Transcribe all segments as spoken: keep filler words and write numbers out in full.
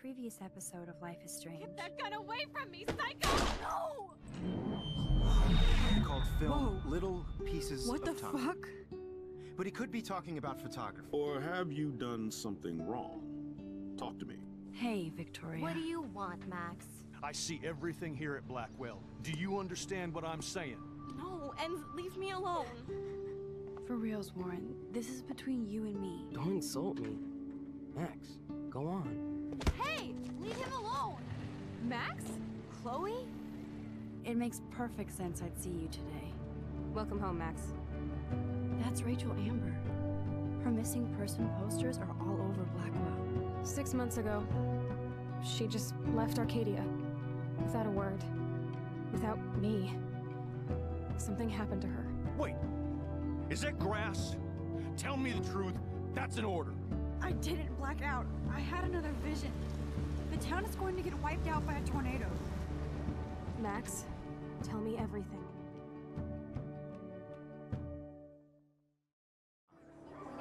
previous episode of Life is Strange. Get that gun away from me, psycho! No! Called film Whoa. Little Pieces what of Time. What the fuck? But he could be talking about photography. Or have you done something wrong? Talk to me. Hey, Victoria. What do you want, Max? I see everything here at Blackwell. Do you understand what I'm saying? No, and leave me alone. For reals, Warren, this is between you and me. Don't insult me. Max, go on. Hey, leave him alone! Max? Chloe? It makes perfect sense I'd see you today. Welcome home, Max. That's Rachel Amber. Her missing person posters are all over Blackwell. Six months ago, she just left Arcadia. Without a word. Without me. Something happened to her. Wait! Is that grass? Tell me the truth. That's an order. I didn't black out. I had another vision. The town is going to get wiped out by a tornado. Max, tell me everything.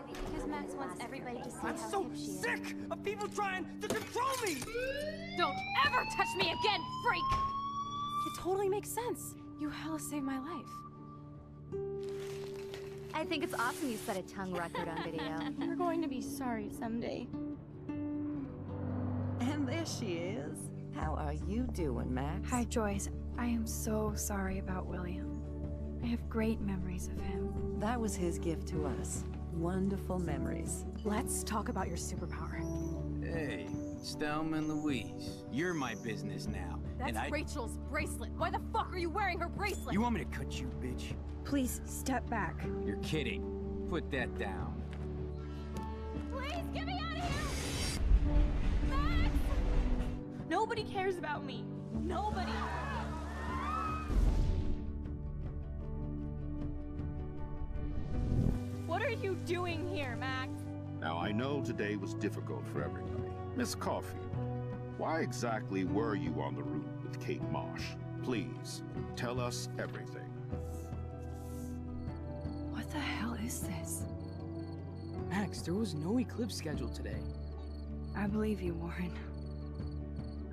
Because Max wants everybody to see how cute she is. I'm so sick of people trying to control me! Don't ever touch me again, freak! It totally makes sense. You hella saved my life. I think it's awesome you set a tongue record on video. You're going to be sorry someday. And there she is. How are you doing, Max? Hi, Joyce. I am so sorry about William. I have great memories of him. That was his gift to us. Wonderful memories. Let's talk about your superpower. Hey, Stallman Louise. You're my business now. That's and I... Rachel's bracelet. Why the fuck are you wearing her bracelet? You want me to cut you, bitch? Please, step back. You're kidding. Put that down. Please, get me out of here! Max! Nobody cares about me. Nobody. What are you doing here, Max? Now, I know today was difficult for everybody. Miss Caulfield, why exactly were you on the route with Kate Marsh? Please, tell us everything. What the hell is this? Max, there was no eclipse scheduled today. I believe you, Warren.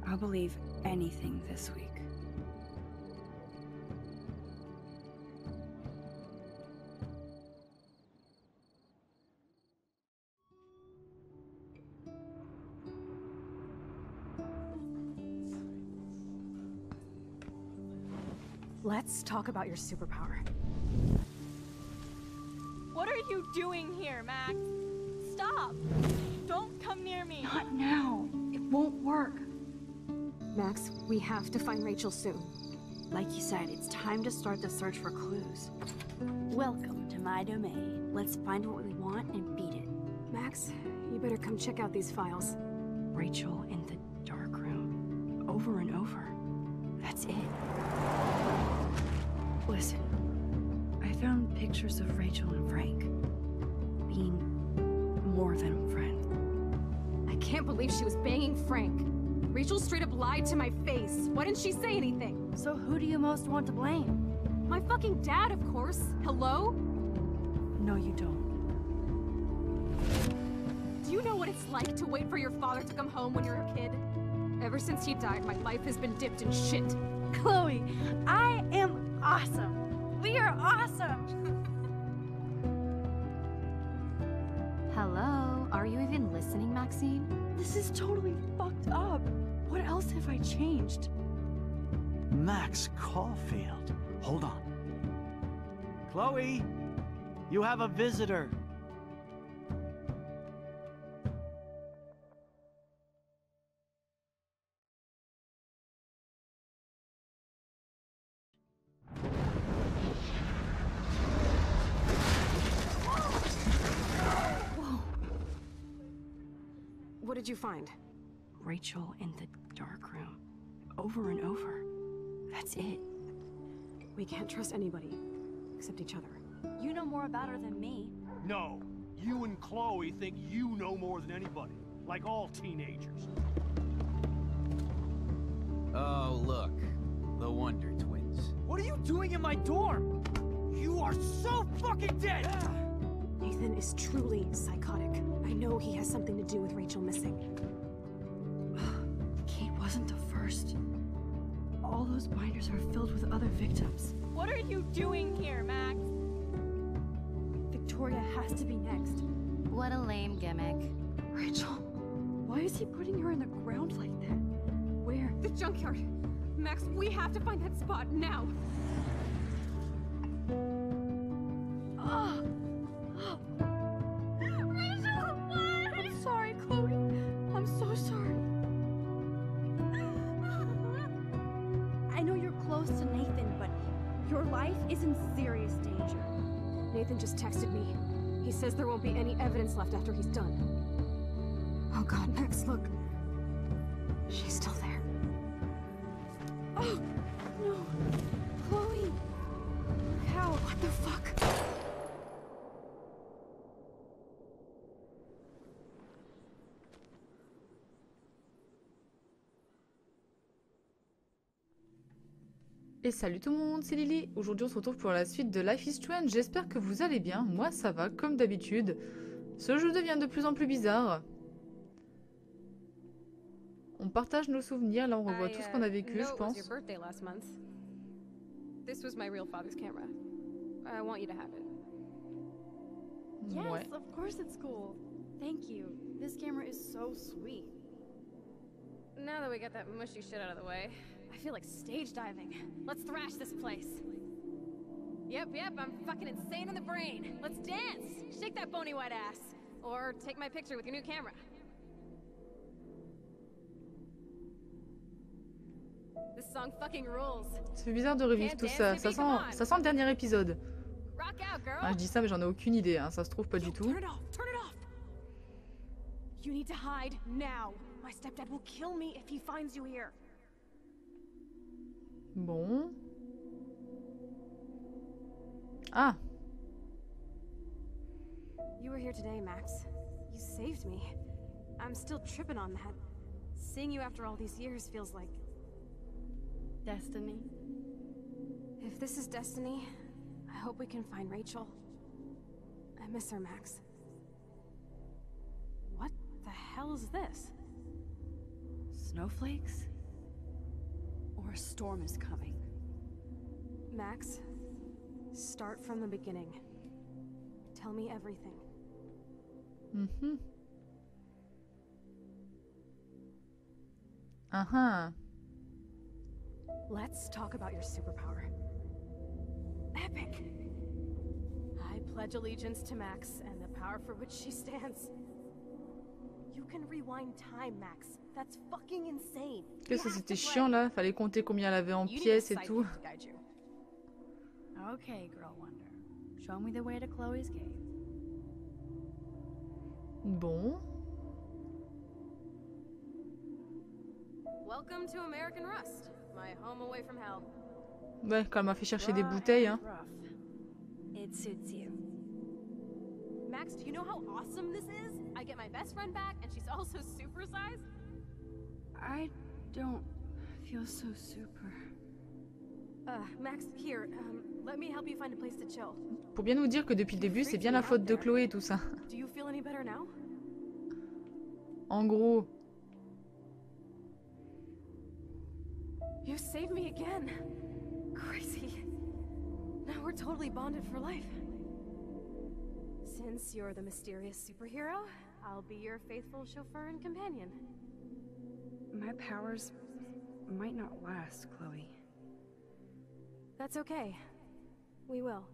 I'll believe anything this week. Let's talk about your superpower. What are you doing here, Max? Stop! Don't come near me! Not now! It won't work! Max, we have to find Rachel soon. Like you said, it's time to start the search for clues. Welcome to my domain. Let's find what we want and beat it. Max, you better come check out these files. Rachel in the dark room. Over and over. That's it. Listen, I found pictures of Rachel and Frank being more than friends. I can't believe she was banging Frank. Rachel straight up lied to my face. Why didn't she say anything? So who do you most want to blame? My fucking dad, of course. Hello? No, you don't. Do you know what it's like to wait for your father to come home when you're a kid? Ever since he died, my life has been dipped in shit. Chloe, I am awesome. We are awesome. Hello? Are you even listening, Maxine? This is totally fucked up. What else have I changed? Max Caulfield. Hold on. Chloe, you have a visitor. Whoa. What did you find? Rachel in the dark room. Over and over. That's it. We can't trust anybody, except each other. You know more about her than me. No, you and Chloe think you know more than anybody, like all teenagers. Oh, look, the Wonder Twins. What are you doing in my dorm? You are so fucking dead! Nathan is truly psychotic. I know he has something to do with Rachel missing. wasn't the first. All those binders are filled with other victims. What are you doing here, Max? Victoria has to be next. What a lame gimmick. Rachel, why is he putting her in the ground like that? Where? The junkyard. Max, we have to find that spot now. Oh. Oh. Rachel, why? I'm sorry, Chloe. I'm so sorry. I know you're close to Nathan, but your life is in serious danger. Nathan just texted me. He says there won't be any evidence left after he's done. Oh God, Max, look. She's still there. Oh, no. Chloe. How? What the fuck? Et salut tout le monde, c'est Lily. Aujourd'hui on se retrouve pour la suite de Life is Strange. J'espère que vous allez bien. Moi ça va, comme d'habitude. Ce jeu devient de plus en plus bizarre. On partage nos souvenirs. Là on revoit I, tout ce qu'on a vécu, uh, je pense. Ouais. I feel like stage diving. Let's thrash this place. Yep, yep, I'm fucking insane in the brain. Let's dance. Shake that bony white ass. Or take my picture with your new camera. This song fucking rules. C'est bizarre de revivre tout ça. Ça sent, ça sent le dernier épisode. Ah, je dis ça, mais j'en ai aucune idée. Hein. Ça se trouve pas du tout. You need to hide now. My stepdad will kill me if he finds you here. Bon. Ah. You were here today, Max. You saved me. I'm still tripping on that. Seeing you after all these years feels like destiny. If this is destiny, I hope we can find Rachel. I miss her, Max. What the hell is this? Snowflakes? Or a storm is coming. Max, start from the beginning. Tell me everything. Mm-hmm. Uh-huh. Let's talk about your superpower. Epic! I pledge allegiance to Max and the power for which she stands. You can rewind time, Max. That's fucking insane. Qu'est-ce que c'était chiant là? Fallait compter combien elle avait en pièces et tout. Okay, girl wonder. Show me the way to Chloe's gate. Bon. Welcome to American Rust, my home away from hell. Ouais, quand elle m'a fait chercher des bouteilles, hein. It suits you. Max, do you know how awesome this is? I get my best friend back, and she's also supersized. I don't feel so super. Uh, Max, here, um, let me help you find a place to chill. Pour bien nous dire que depuis le début, c'est bien la faute de Chloé et tout ça. Do you feel any better now? En gros. You saved me again. Crazy. Now we're totally bonded for life. Since you're the mysterious superhero, I'll be your faithful chauffeur and companion. My powers might not last, Chloe. That's okay. We will.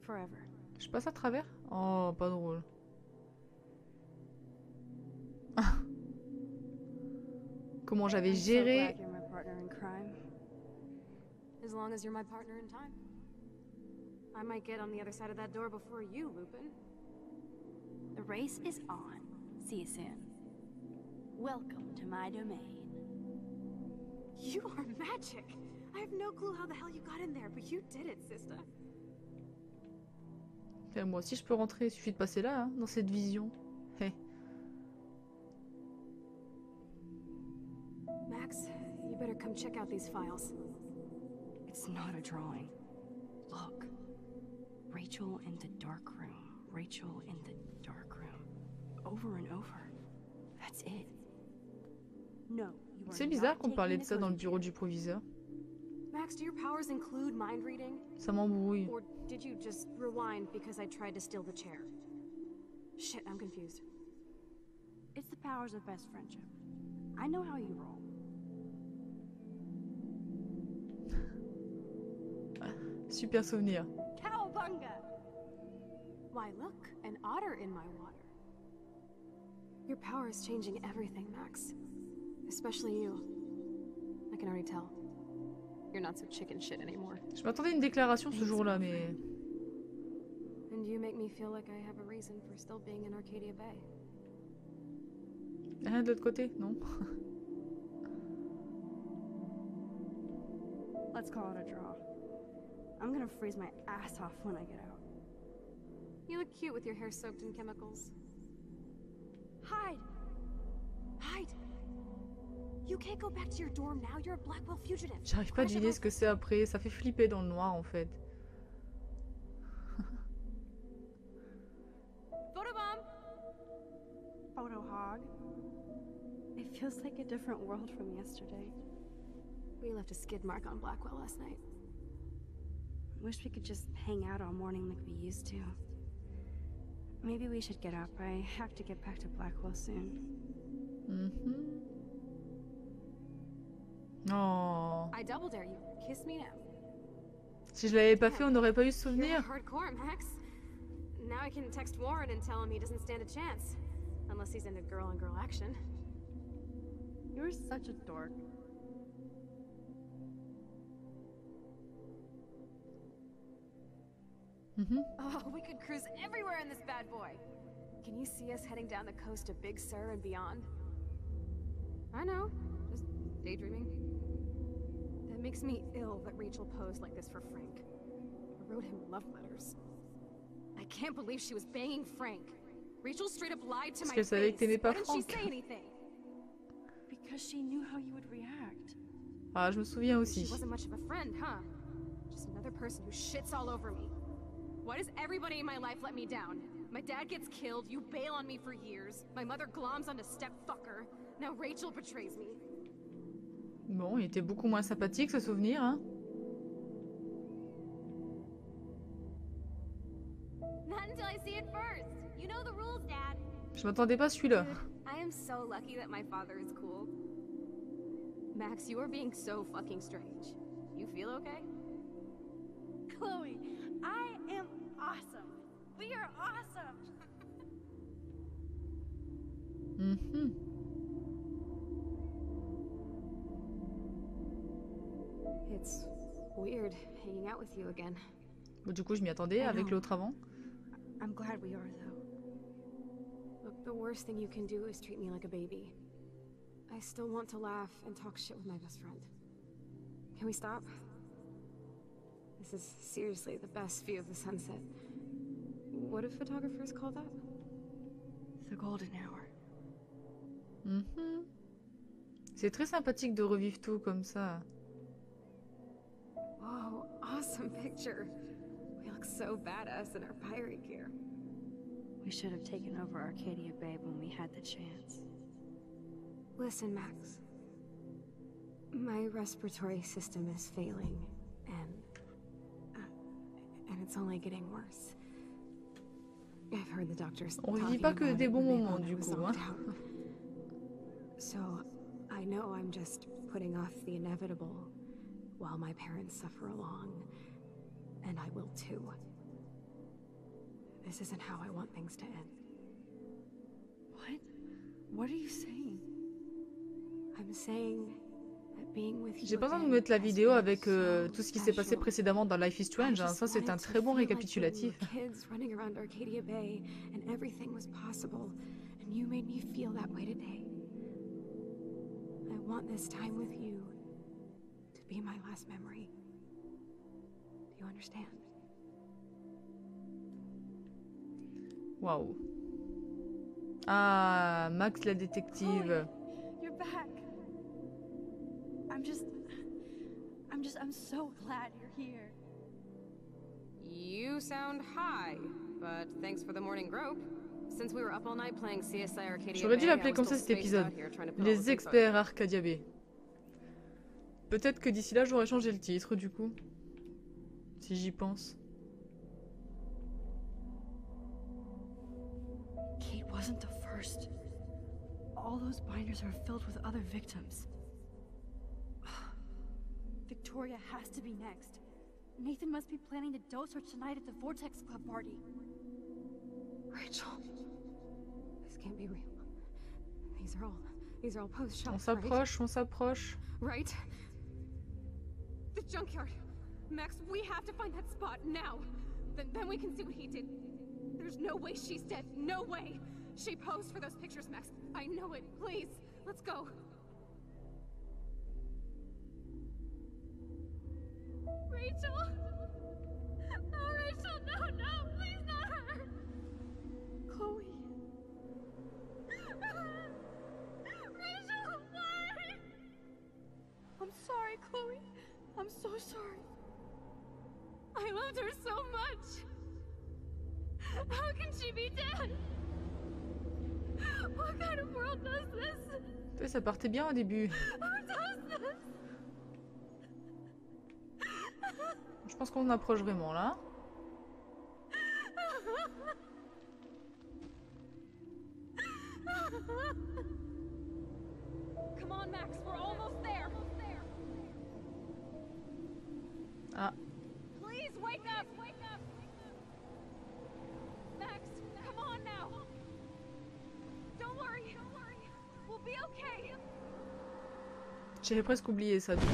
Forever. Je passe à travers? Oh, pas drôle. Comment j'avais géré? As long as you're my partner in time. I might get on the other side of that door before you, Lupin. The race is on. See you soon. Welcome to my domain. You are magic! I have no clue how the hell you got in there, but you did it, sister. Et moi aussi je peux rentrer, il suffit de passer là, hein, dans cette vision. Hey. Max, you better come check out these files. It's not a drawing. Look. Rachel in the dark room. Rachel in the dark room. Over and over. That's it. C'est bizarre qu'on parlait de ça dans le bureau du proviseur. Ça m'embrouille. Super souvenir. Why, look, an otter in my water. Your power is changing everything, Max. Especially you. I can already tell. You're not so chicken shit anymore. Je m'attendais à une déclaration ce jour-là, mais. And you make me feel like I have a reason for still being in Arcadia Bay. Rien de l'autre côté, non? Let's call it a draw. I'm gonna freeze my ass off when I get out. You look cute with your hair soaked in chemicals. Hide! Hide! You can't go back to your dorm now, you're a Blackwell fugitive. J'arrive pas à deviner ce que c'est après, ça fait flipper dans le noir en fait. Photobomb! Photo hog. It feels like a different world from yesterday. We left a skid mark on Blackwell last night. Wish we could just hang out all morning like we used to. Maybe we should get up. I have to get back to Blackwell soon. Mm-hmm. Oh. I double dare you. Kiss me now. Si je l'avais pas fait, on n'aurait pas eu ce souvenir. Hardcore, Max. Now I can text Warren and tell him he doesn't stand a chance, unless he's into girl and girl action. You're such a dork. Mm-hmm. Oh, we could cruise everywhere in this bad boy. Can you see us heading down the coast to Big Sur and beyond? I know, just daydreaming. That makes me ill that Rachel posed like this for Frank. I wrote him love letters. I can't believe she was banging Frank. Rachel straight up lied to my face. Why didn't she say anything? Because she knew how you would react. Ah, je me souviens aussi. She wasn't much of a friend, huh? Just another person who shits all over me. Why does everybody in my life let me down? My dad gets killed, you bail on me for years, my mother gloms on a stepfucker, now Rachel betrays me. Bon, il était beaucoup moins sympathique ce souvenir, hein? Not until I see it first. You know the rules, Dad. Je m'attendais pas à celui-là. I am so lucky that my father is cool. Max, you are being so fucking strange. You feel okay? Chloe, I am awesome. We are awesome. Mhm. It's weird hanging out with you again. Bon, du coup, je m'y attendais avec l'autre avant. I'm glad we are though. Look, the worst thing you can do is treat me like a baby. I still want to laugh and talk shit with my best friend. Can we stop? This is seriously the best view of the sunset. What do photographers call that? The golden hour. Mm-hmm. C'est très sympathique de revivre tout comme ça. Wow, awesome picture. We look so badass in our pirate gear. We should have taken over Arcadia Bay when we had the chance. Listen, Max. My respiratory system is failing, and And it's only getting worse. I've heard the doctors talking about it when I was knocked out. So I know I'm just putting off the inevitable while my parents suffer along, and I will too. This isn't how I want things to end. What? What are you saying? I'm saying. J'ai pas besoin de mettre la vidéo avec euh, tout ce qui s'est passé précédemment dans Life is Strange, hein. Ça c'est un très bon récapitulatif. Waouh. Ah, Max la détective. I'm just, I'm just, I'm so glad you're here. You sound high, but thanks for the morning grope. J'aurais dû l'appeler comme ça cet épisode. Les experts Arcadia Bay. Peut-être que d'ici là, j'aurais changé le titre, du coup. Si j'y pense. Kate wasn't the first. All those binders are filled with other victims. Victoria has to be next. Nathan must be planning to dose her tonight at the Vortex Club party. Rachel, this can't be real. These are all, these are all post shots. On s'approche, on s'approche. Right? The junkyard. Max, we have to find that spot now. Then, then we can see what he did. There's no way she's dead. No way. She posed for those pictures, Max. I know it. Please, let's go. Rachel? Oh, Rachel, no, no, please not her. Chloe. Rachel, why? I'm sorry, Chloe. I'm so sorry. I loved her so much. How can she be dead? What kind of world does this? Ça partait bien au début. Je pense qu'on approche vraiment là. Ah. J'avais presque oublié ça du coup.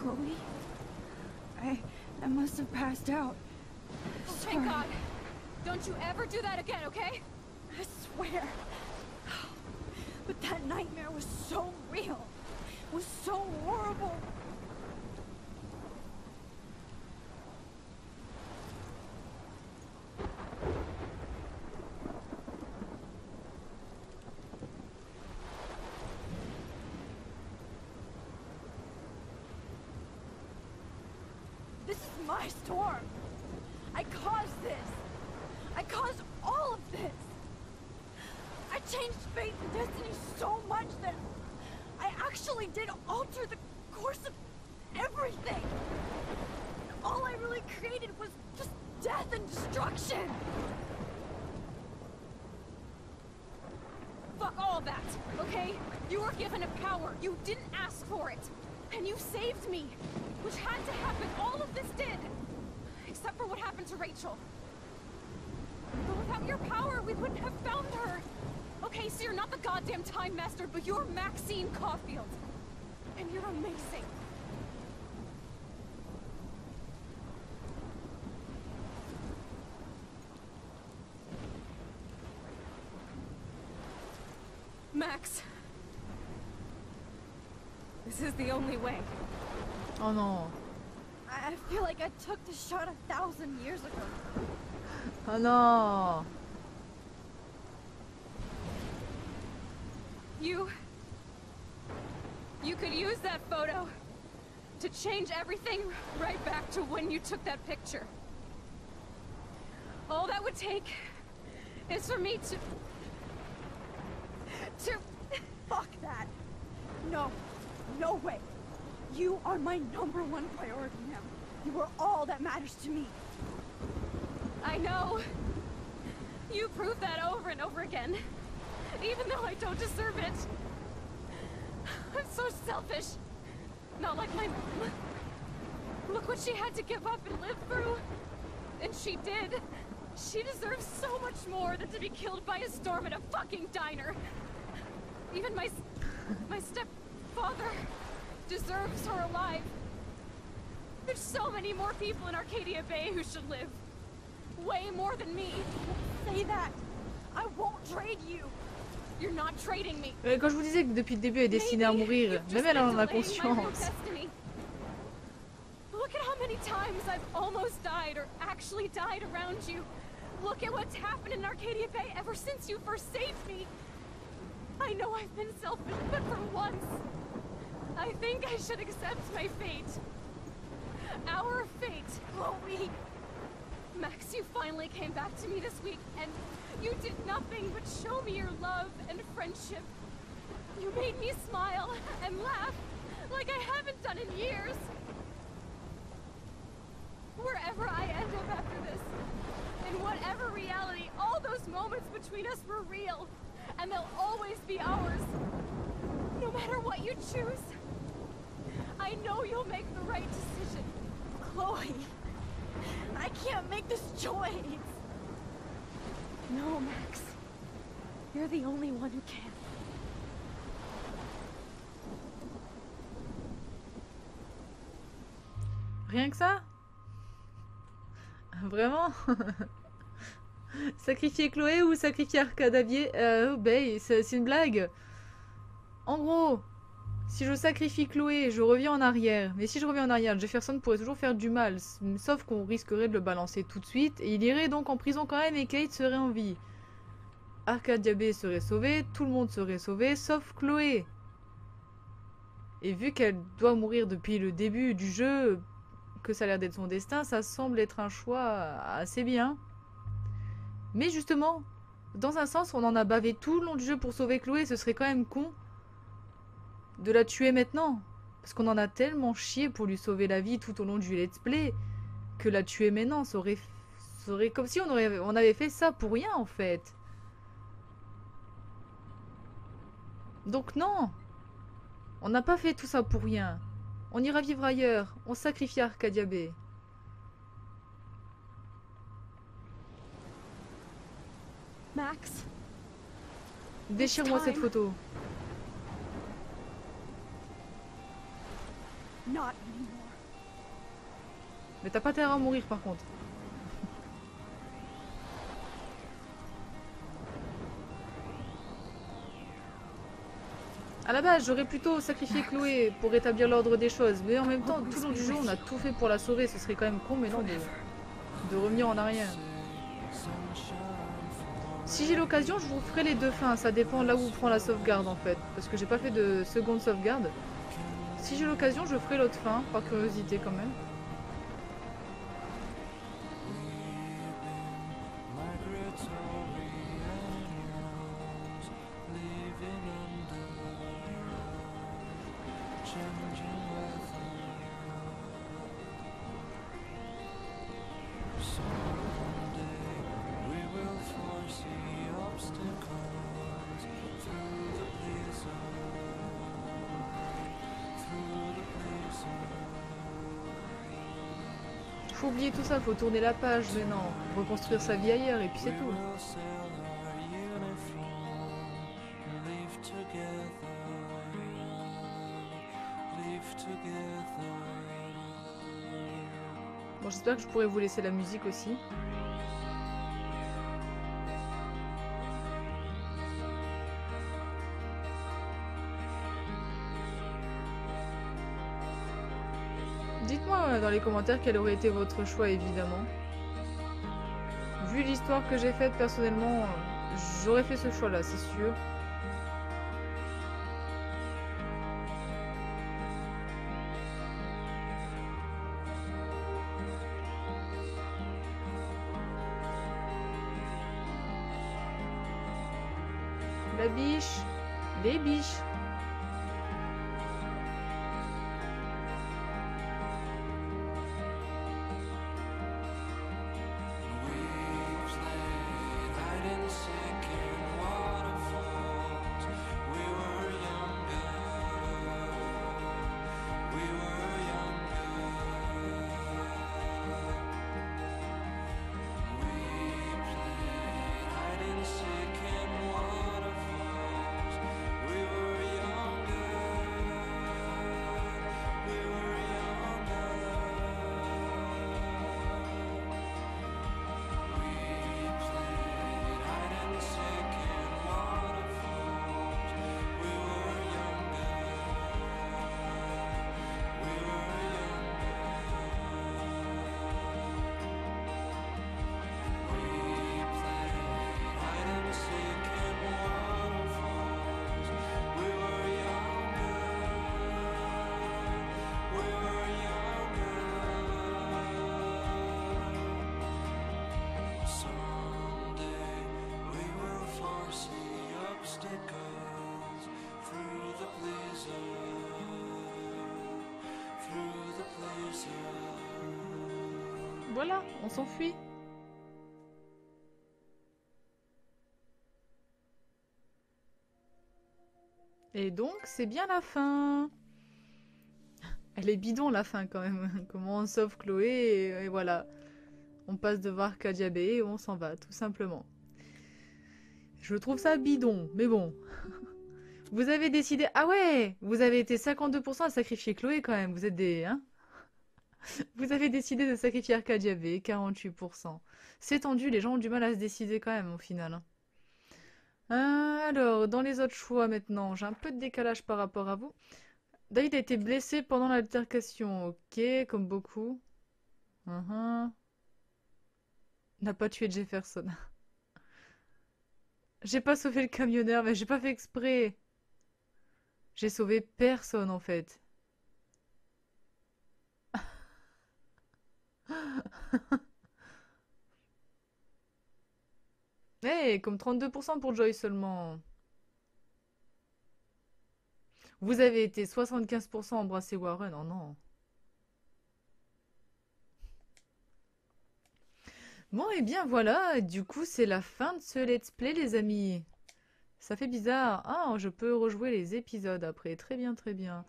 Chloe, I, I must have passed out. Oh, thank God. Don't you ever do that again, okay? I swear. But that nightmare was so real. It was so horrible. My storm. I caused this. I caused all of this. I changed fate and destiny so much that I actually did alter the course of everything. All I really created was just death and destruction. Fuck all that, okay? You were given a power. You didn't ask for it. And you saved me. Which had to happen. All of this did. Except for what happened to Rachel. But without your power, we wouldn't have found her. Okay, so you're not the goddamn Time Master, but you're Maxine Caulfield. And you're amazing. Max. This is the only way. Oh non. I feel like I took the shot a thousand years ago. Oh non. You You could use that photo to change everything right back to when you took that picture. All that would take is for me to to. Fuck that. No. No way. You are my number one priority now. You are all that matters to me. I know. You prove that over and over again. Even though I don't deserve it. I'm so selfish. Not like my mom. Look what she had to give up and live through. And she did. She deserves so much more than to be killed by a storm at a fucking diner. Even my... my stepfather... deserves her alive. There's so many more people in Arcadia Bay who should live. Way more than me. Say that. I won't trade you. You're not trading me. Quand je vous disais que depuis le début elle est destinée à mourir, même elle en a conscience. Look at how many times I've almost died or actually died around you. Look at what's happened in Arcadia Bay ever since you first saved me. I know I've been selfish, but for once. I think I should accept my fate. Our fate, Chloe. Max, you finally came back to me this week, and you did nothing but show me your love and friendship. You made me smile and laugh like I haven't done in years. Wherever I end up after this, in whatever reality, all those moments between us were real, and they'll always be ours. No matter what you choose, I know you'll make the right decision. Chloe, I can't make this choice. No, Max. You're the only one who can. Rien que ça? Vraiment? Sacrifier Chloé ou sacrifier Arcadia Bay, euh, Bay c'est une blague. En gros, si je sacrifie Chloé, je reviens en arrière. Mais si je reviens en arrière, Jefferson pourrait toujours faire du mal. Sauf qu'on risquerait de le balancer tout de suite. Et il irait donc en prison quand même et Kate serait en vie. Arcadia Bay serait sauvée, tout le monde serait sauvé, sauf Chloé. Et vu qu'elle doit mourir depuis le début du jeu, que ça a l'air d'être son destin, ça semble être un choix assez bien. Mais justement, dans un sens, on en a bavé tout le long du jeu pour sauver Chloé. Ce serait quand même con de la tuer maintenant. Parce qu'on en a tellement chié pour lui sauver la vie tout au long du let's play que la tuer maintenant, ça aurait, ça aurait comme si on, aurait, on avait fait ça pour rien en fait. Donc non, on n'a pas fait tout ça pour rien. On ira vivre ailleurs. On sacrifie Arcadia Bay. Max. Déchire-moi cette photo. Mais t'as pas terre à mourir par contre. À la base, j'aurais plutôt sacrifié Chloé pour rétablir l'ordre des choses, mais en même temps, tout le long du jeu, on a tout fait pour la sauver. Ce serait quand même con, mais non, de, de revenir en arrière. Si j'ai l'occasion, je vous ferai les deux fins. Ça dépend de là où on prend la sauvegarde, en fait, parce que j'ai pas fait de seconde sauvegarde. Si j'ai l'occasion, je ferai l'autre fin, par curiosité quand même. Faut oublier tout ça, faut tourner la page maintenant, reconstruire sa vie ailleurs et puis c'est tout. Bon, j'espère que je pourrai vous laisser la musique aussi. Dans les commentaires quel aurait été votre choix, évidemment. Vu l'histoire que j'ai faite, personnellement, j'aurais fait ce choix-là, c'est sûr. La biche, les biches. We'll voilà, on s'enfuit. Et donc, c'est bien la fin. Elle est bidon la fin quand même. Comment on sauve Chloé et, et voilà. On passe devant Arcadia Bay et on s'en va, tout simplement. Je trouve ça bidon, mais bon. Vous avez décidé... Ah ouais, vous avez été cinquante-deux pour cent à sacrifier Chloé quand même. Vous êtes des... Hein, vous avez décidé de sacrifier Arcadia Bay, quarante-huit pour cent. C'est tendu, les gens ont du mal à se décider quand même au final. Alors, dans les autres choix maintenant, j'ai un peu de décalage par rapport à vous. David a été blessé pendant l'altercation. Ok, comme beaucoup. Uh-huh. N'a pas tué Jefferson. J'ai pas sauvé le camionneur, mais j'ai pas fait exprès. J'ai sauvé personne en fait. Hey, comme trente-deux pour cent pour Joy seulement. Vous avez été soixante-quinze pour cent embrasser Warren, oh non. Bon, et eh bien voilà, du coup c'est la fin de ce let's play les amis. Ça fait bizarre. Ah, je peux rejouer les épisodes après, très bien, très bien.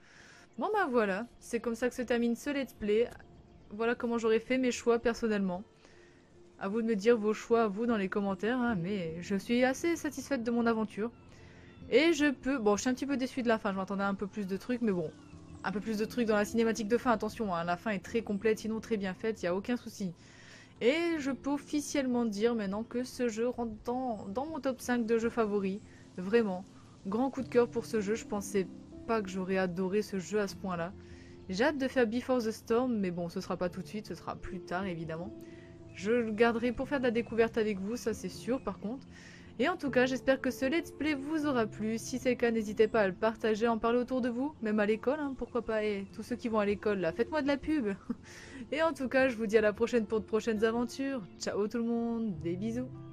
Bon bah voilà, c'est comme ça que se termine ce let's play. Voilà comment j'aurais fait mes choix personnellement. À vous de me dire vos choix, vous, dans les commentaires, hein, mais je suis assez satisfaite de mon aventure. Et je peux... Bon, je suis un petit peu déçue de la fin, je m'attendais à un peu plus de trucs, mais bon. Un peu plus de trucs dans la cinématique de fin, attention, hein, la fin est très complète, sinon très bien faite, il n'y a aucun souci. Et je peux officiellement dire maintenant que ce jeu rentre dans, dans mon top cinq de jeux favoris. Vraiment, grand coup de cœur pour ce jeu, je pensais pas que j'aurais adoré ce jeu à ce point-là. J'ai hâte de faire Before the Storm, mais bon, ce sera pas tout de suite, ce sera plus tard évidemment. Je le garderai pour faire de la découverte avec vous, ça c'est sûr par contre. Et en tout cas, j'espère que ce let's play vous aura plu. Si c'est le cas, n'hésitez pas à le partager, à en parler autour de vous, même à l'école, hein, pourquoi pas. Et tous ceux qui vont à l'école, là, faites-moi de la pub. Et en tout cas, je vous dis à la prochaine pour de prochaines aventures. Ciao tout le monde, des bisous.